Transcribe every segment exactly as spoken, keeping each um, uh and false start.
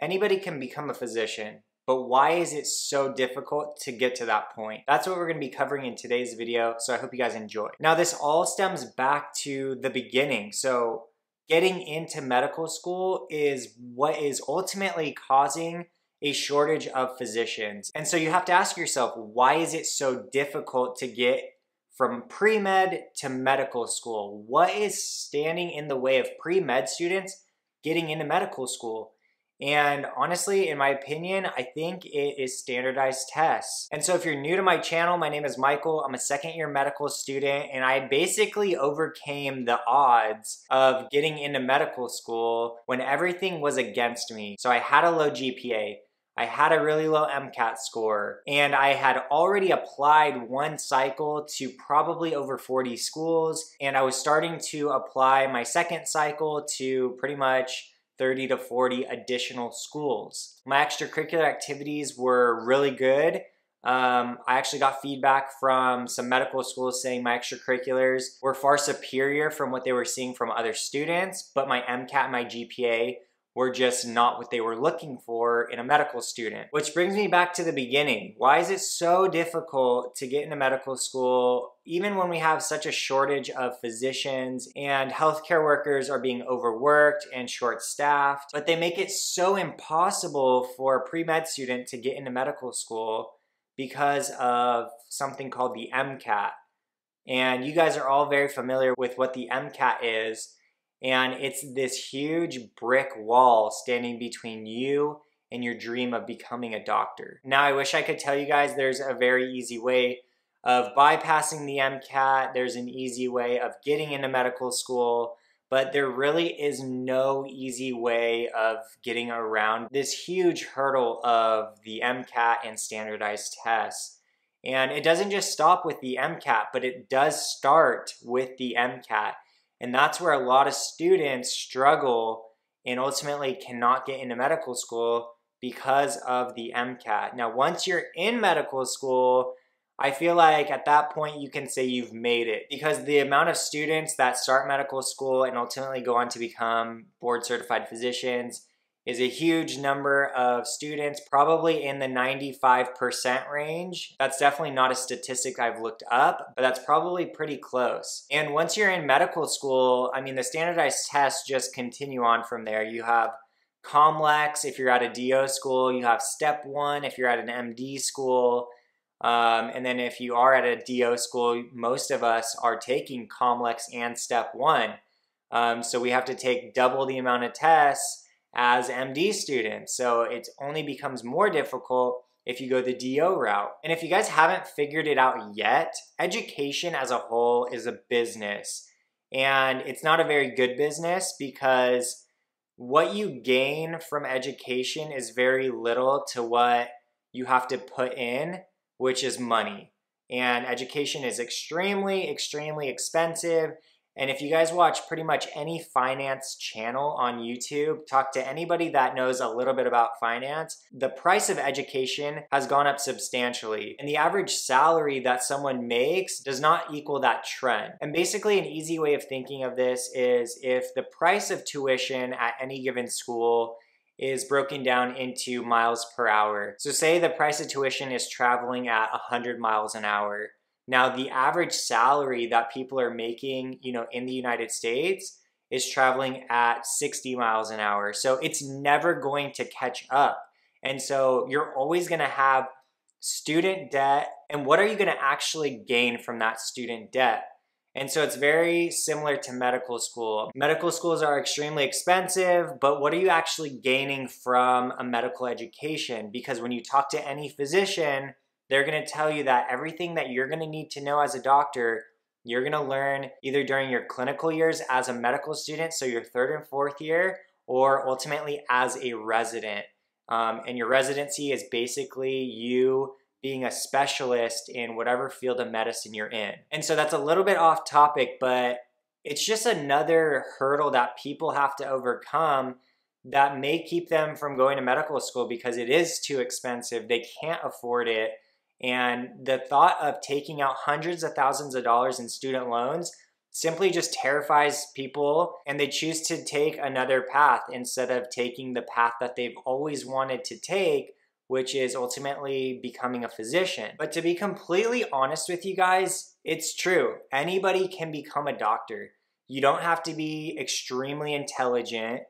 Anybody can become a physician, but why is it so difficult to get to that point? That's what we're gonna be covering in today's video, so I hope you guys enjoy. Now, this all stems back to the beginning. So getting into medical school is what is ultimately causing a shortage of physicians. And so you have to ask yourself, why is it so difficult to get from pre-med to medical school? What is standing in the way of pre-med students getting into medical school? And honestly, in my opinion, I think it is standardized tests. And so if you're new to my channel, my name is Michael. I'm a second year medical student, and I basically overcame the odds of getting into medical school when everything was against me. So I had a low G P A. I had a really low MCAT score, and I had already applied one cycle to probably over forty schools, and I was starting to apply my second cycle to pretty much thirty to forty additional schools. My extracurricular activities were really good. Um, I actually got feedback from some medical schools saying my extracurriculars were far superior from what they were seeing from other students, but my MCAT and my G P A were just not what they were looking for in a medical student. Which brings me back to the beginning. Why is it so difficult to get into medical school even when we have such a shortage of physicians and healthcare workers are being overworked and short-staffed, but they make it so impossible for a pre-med student to get into medical school because of something called the MCAT? And you guys are all very familiar with what the MCAT is. And it's this huge brick wall standing between you and your dream of becoming a doctor. Now, I wish I could tell you guys there's a very easy way of bypassing the MCAT. There's an easy way of getting into medical school, but there really is no easy way of getting around this huge hurdle of the MCAT and standardized tests. And it doesn't just stop with the MCAT, but it does start with the MCAT. And that's where a lot of students struggle and ultimately cannot get into medical school because of the MCAT. Now, once you're in medical school, I feel like at that point you can say you've made it, because the amount of students that start medical school and ultimately go on to become board certified physicians is a huge number of students, probably in the ninety-five percent range. That's definitely not a statistic I've looked up, but that's probably pretty close. And once you're in medical school, I mean, the standardized tests just continue on from there. You have COMLEX if you're at a D O school, you have Step One if you're at an M D school, um, and then if you are at a D O school, most of us are taking COMLEX and Step One. Um, so we have to take double the amount of tests as M D students. So it only becomes more difficult if you go the D O route. And if you guys haven't figured it out yet, education as a whole is a business. And it's not a very good business, because what you gain from education is very little to what you have to put in, which is money. And education is extremely, extremely expensive. And if you guys watch pretty much any finance channel on YouTube, talk to anybody that knows a little bit about finance, the price of education has gone up substantially. And the average salary that someone makes does not equal that trend. And basically, an easy way of thinking of this is if the price of tuition at any given school is broken down into miles per hour. So say the price of tuition is traveling at one hundred miles an hour. Now, the average salary that people are making, you know, in the United States is traveling at sixty miles an hour. So it's never going to catch up. And so you're always going to have student debt. And what are you going to actually gain from that student debt? And so it's very similar to medical school. Medical schools are extremely expensive, but what are you actually gaining from a medical education? Because when you talk to any physician, they're gonna tell you that everything that you're gonna need to know as a doctor, you're gonna learn either during your clinical years as a medical student, so your third and fourth year, or ultimately as a resident. Um, and your residency is basically you being a specialist in whatever field of medicine you're in. And so that's a little bit off topic, but it's just another hurdle that people have to overcome that may keep them from going to medical school, because it is too expensive, they can't afford it. And the thought of taking out hundreds of thousands of dollars in student loans simply just terrifies people, and they choose to take another path instead of taking the path that they've always wanted to take, which is ultimately becoming a physician. But to be completely honest with you guys, it's true. Anybody can become a doctor. You don't have to be extremely intelligent.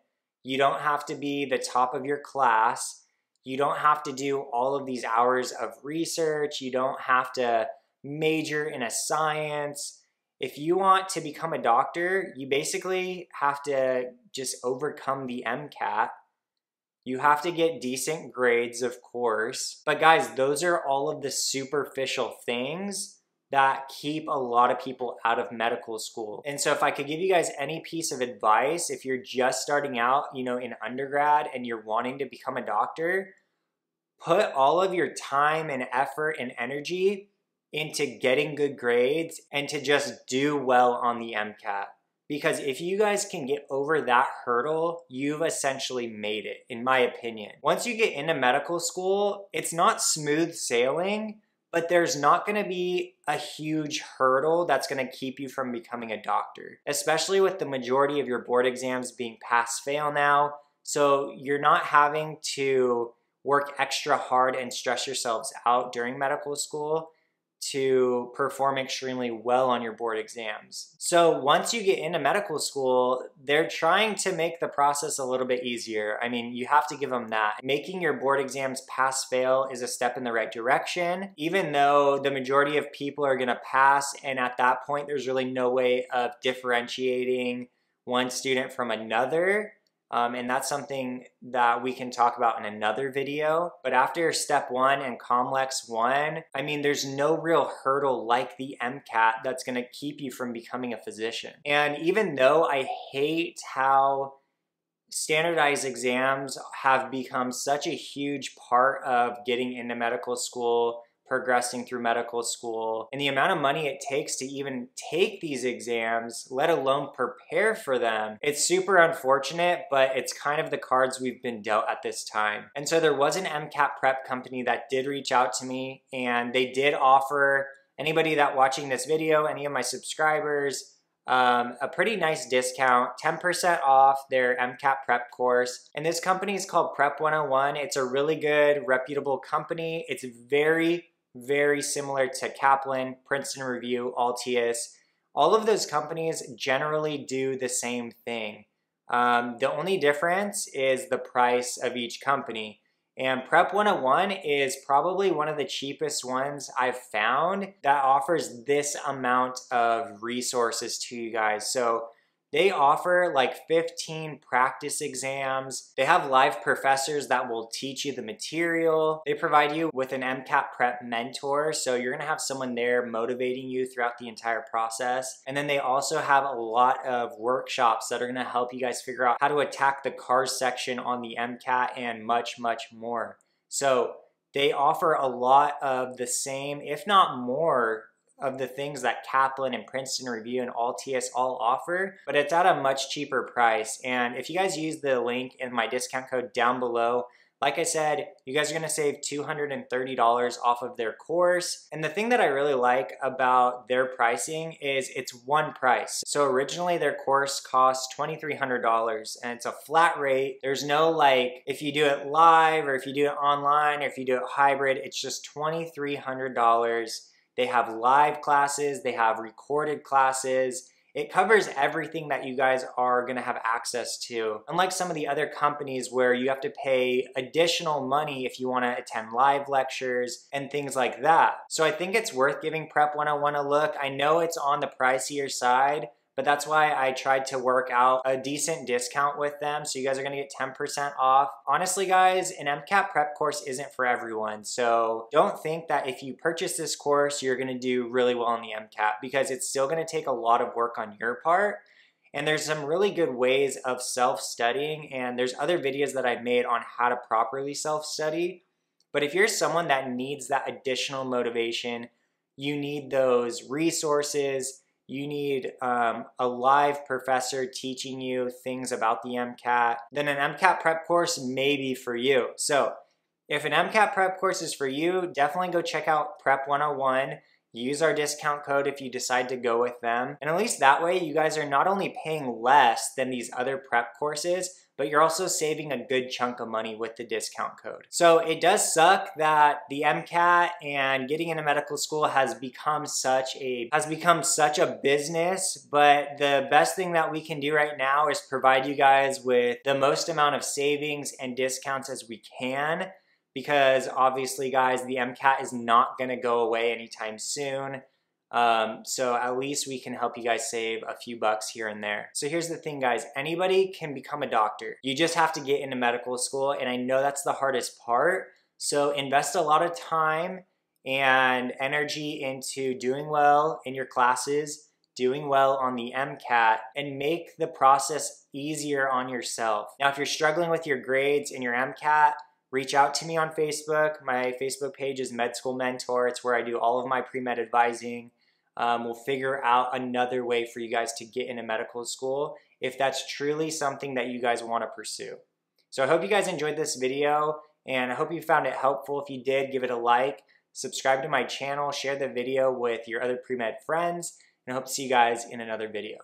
You don't have to be the top of your class. You don't have to do all of these hours of research. You don't have to major in a science. If you want to become a doctor, you basically have to just overcome the MCAT. You have to get decent grades, of course. But guys, those are all of the superficial things that keep a lot of people out of medical school. And so if I could give you guys any piece of advice, if you're just starting out, you know, in undergrad and you're wanting to become a doctor, put all of your time and effort and energy into getting good grades and to just do well on the MCAT. Because if you guys can get over that hurdle, you've essentially made it, in my opinion. Once you get into medical school, it's not smooth sailing, but there's not gonna be a huge hurdle that's gonna keep you from becoming a doctor, especially with the majority of your board exams being pass-fail now. So you're not having to work extra hard and stress yourselves out during medical school to perform extremely well on your board exams. So once you get into medical school, they're trying to make the process a little bit easier. I mean, you have to give them that. Making your board exams pass-fail is a step in the right direction, even though the majority of people are gonna pass, and at that point, there's really no way of differentiating one student from another. Um, and that's something that we can talk about in another video. But after step one and COMLEX one, I mean, there's no real hurdle like the MCAT that's gonna keep you from becoming a physician. And even though I hate how standardized exams have become such a huge part of getting into medical school, progressing through medical school, and the amount of money it takes to even take these exams, let alone prepare for them, it's super unfortunate, but it's kind of the cards we've been dealt at this time. And so there was an MCAT prep company that did reach out to me, and they did offer anybody that watching this video, any of my subscribers, um, a pretty nice discount, ten percent off their MCAT prep course. And this company is called Prep one oh one. It's a really good, reputable company. It's very very similar to Kaplan, Princeton Review, Altius. All of those companies generally do the same thing. Um, the only difference is the price of each company. And Prep one oh one is probably one of the cheapest ones I've found that offers this amount of resources to you guys. So they offer like fifteen practice exams. They have live professors that will teach you the material. They provide you with an MCAT prep mentor, so you're gonna have someone there motivating you throughout the entire process. And then they also have a lot of workshops that are gonna help you guys figure out how to attack the CARS section on the MCAT and much, much more. So they offer a lot of the same, if not more, of the things that Kaplan and Princeton Review and Altius all offer, but it's at a much cheaper price. And if you guys use the link in my discount code down below, like I said, you guys are gonna save two hundred thirty dollars off of their course. And the thing that I really like about their pricing is it's one price. So originally their course cost twenty-three hundred dollars, and it's a flat rate. There's no like, if you do it live or if you do it online or if you do it hybrid, it's just twenty-three hundred dollars. They have live classes, they have recorded classes. It covers everything that you guys are gonna have access to. Unlike some of the other companies where you have to pay additional money if you wanna attend live lectures and things like that. So I think it's worth giving Prep one oh one a look. I know it's on the pricier side, but that's why I tried to work out a decent discount with them. So you guys are gonna get ten percent off. Honestly, guys, an MCAT prep course isn't for everyone. So don't think that if you purchase this course, you're gonna do really well on the MCAT, because it's still gonna take a lot of work on your part. And there's some really good ways of self-studying, and there's other videos that I've made on how to properly self-study. But if you're someone that needs that additional motivation, you need those resources, you need um, a live professor teaching you things about the MCAT, then an MCAT prep course may be for you. So if an MCAT prep course is for you, definitely go check out Prep one oh one. Use our discount code if you decide to go with them. And at least that way, you guys are not only paying less than these other prep courses, but you're also saving a good chunk of money with the discount code. So it does suck that the MCAT and getting into medical school has become such a has become such a business, but the best thing that we can do right now is provide you guys with the most amount of savings and discounts as we can, because obviously, guys, the MCAT is not gonna go away anytime soon. Um, so at least we can help you guys save a few bucks here and there. So here's the thing, guys, anybody can become a doctor. You just have to get into medical school, and I know that's the hardest part. So invest a lot of time and energy into doing well in your classes, doing well on the MCAT, and make the process easier on yourself. Now, if you're struggling with your grades in your MCAT, reach out to me on Facebook. My Facebook page is Med School Mentor. It's where I do all of my pre-med advising. Um, we'll figure out another way for you guys to get into medical school if that's truly something that you guys want to pursue. So I hope you guys enjoyed this video, and I hope you found it helpful. If you did, give it a like, subscribe to my channel, share the video with your other pre-med friends, and I hope to see you guys in another video.